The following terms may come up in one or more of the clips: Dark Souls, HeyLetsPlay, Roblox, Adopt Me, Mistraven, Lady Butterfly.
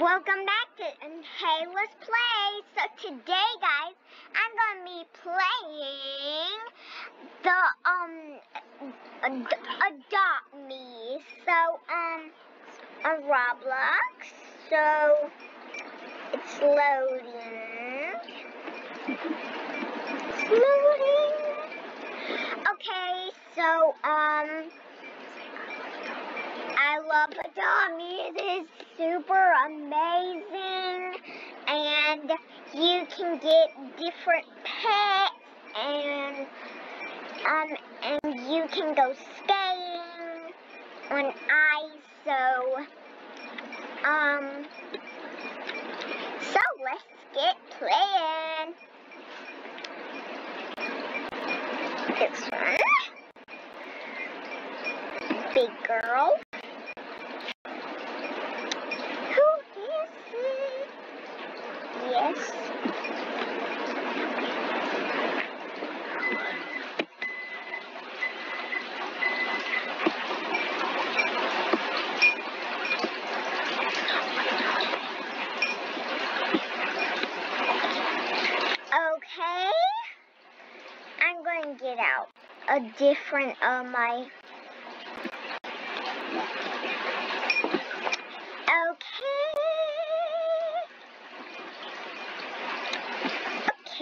Welcome back to Hey Let's Play. So today guys, I'm gonna be playing the Adopt Me. So on Roblox. So it's loading. It's loading. Okay, so I love Adopt Me. It is super amazing, and you can get different pets, and you can go skating on ice. So let's get playing. This one, big girl. Yes. Okay. I'm going to get out a different my.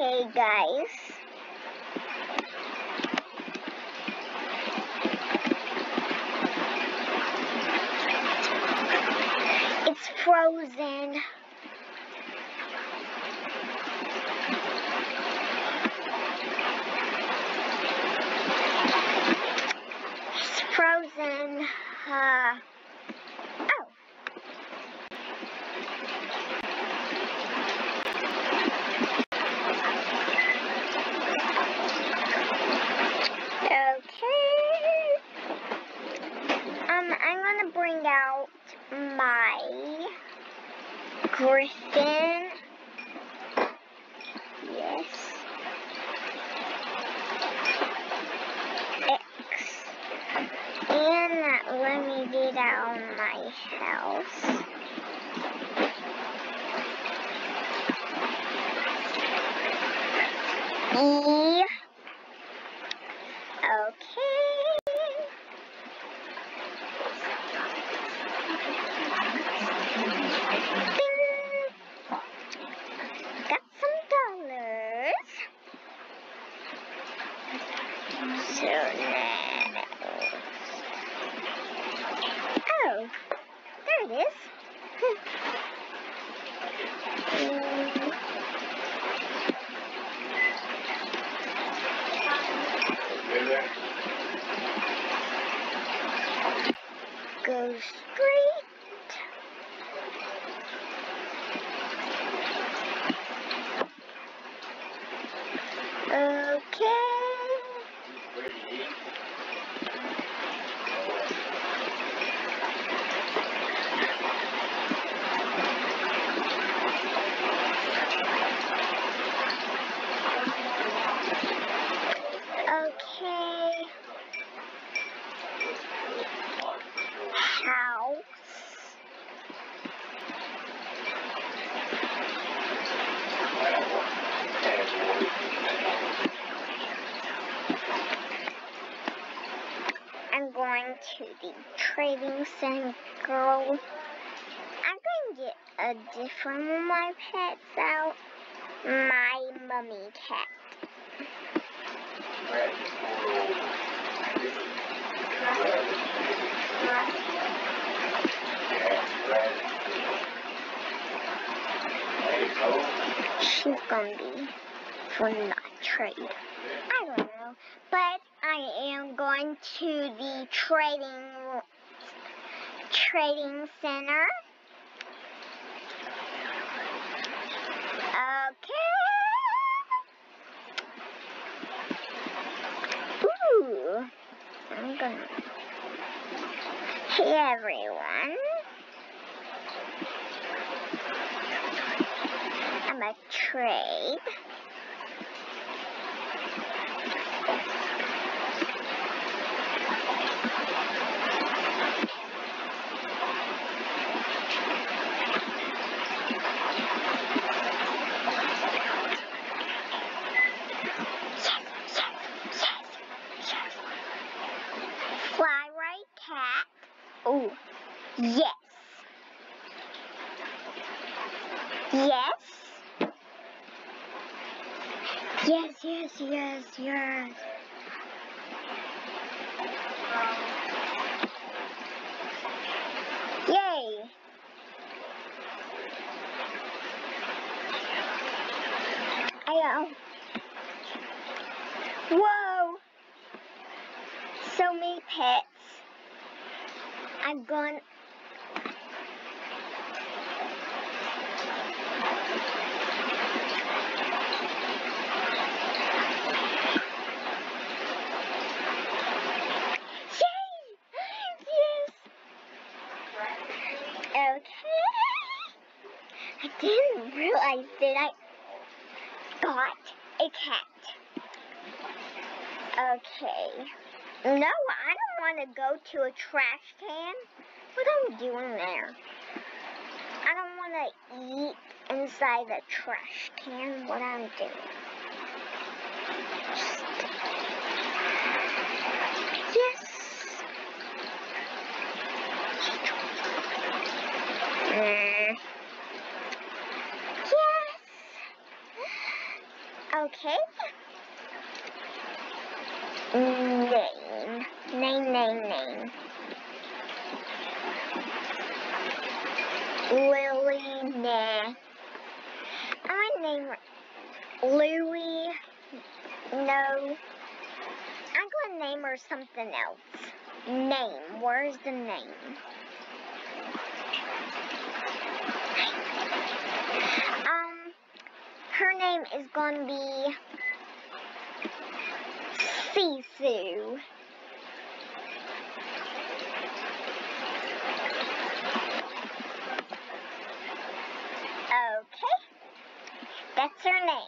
Okay, guys. It's frozen. It's frozen. Griffin. Yes. X. And that let me get out of my house. E. Okay. Go straight. Okay. To the trading center, girl. I'm going to get a different one of my pets out. My mummy cat. She's going to be for not trade. I don't know, but I am going to the trading center. Okay. Ooh, I'm gonna. Hey everyone. I'm a trade. Yes. Yes. Yes. Yay. I know. Whoa. So many pets. I've gone. I didn't realize that I got a cat. Okay. No, I don't want to go to a trash can. What am I doing there? I don't want to eat inside the trash can. What I'm doing. Yes. Okay. Name. Lily, nah. I might name her Louie. No. I'm gonna name her something else. Name. Where's the name? Her name is gonna be Sisu. Okay, that's her name.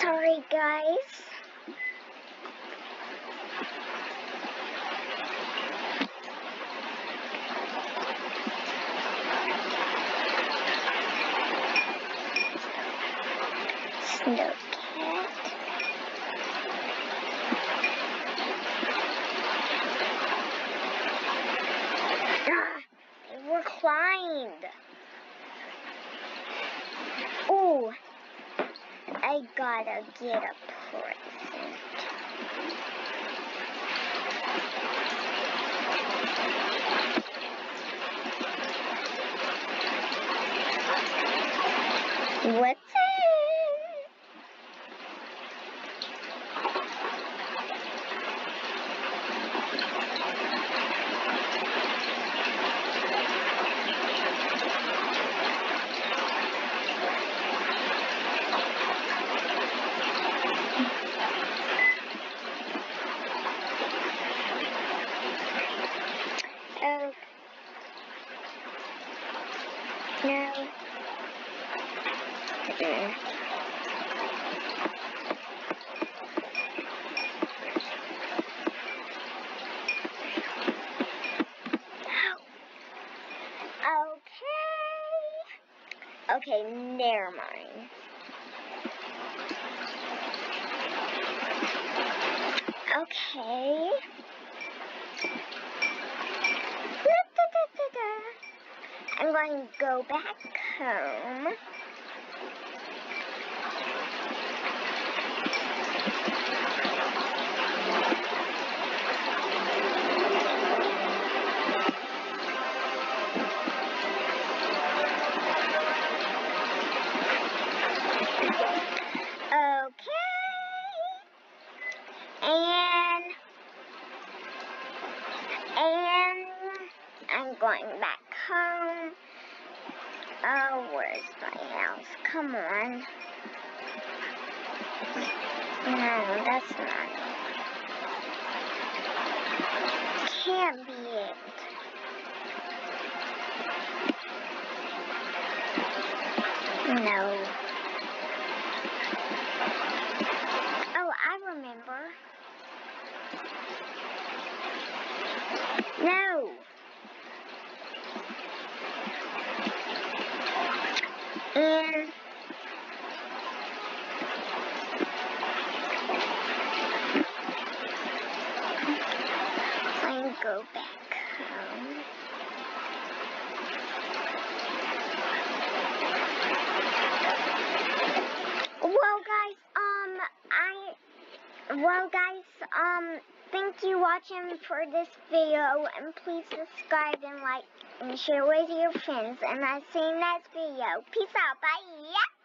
Sorry, guys. Snow cat. Ah, they were climbed. Ooh. I gotta get a present. What's Okay, never mind. Okay. I'm going to go back home. And I'm going back home. Oh, where's my house? Come on. No, that's not. Can't be it. No. Oh, I remember. No. And I go back home. Well guys, thank you watching for this video, and please subscribe and like and share with your friends, and I'll see you next video. Peace out, bye.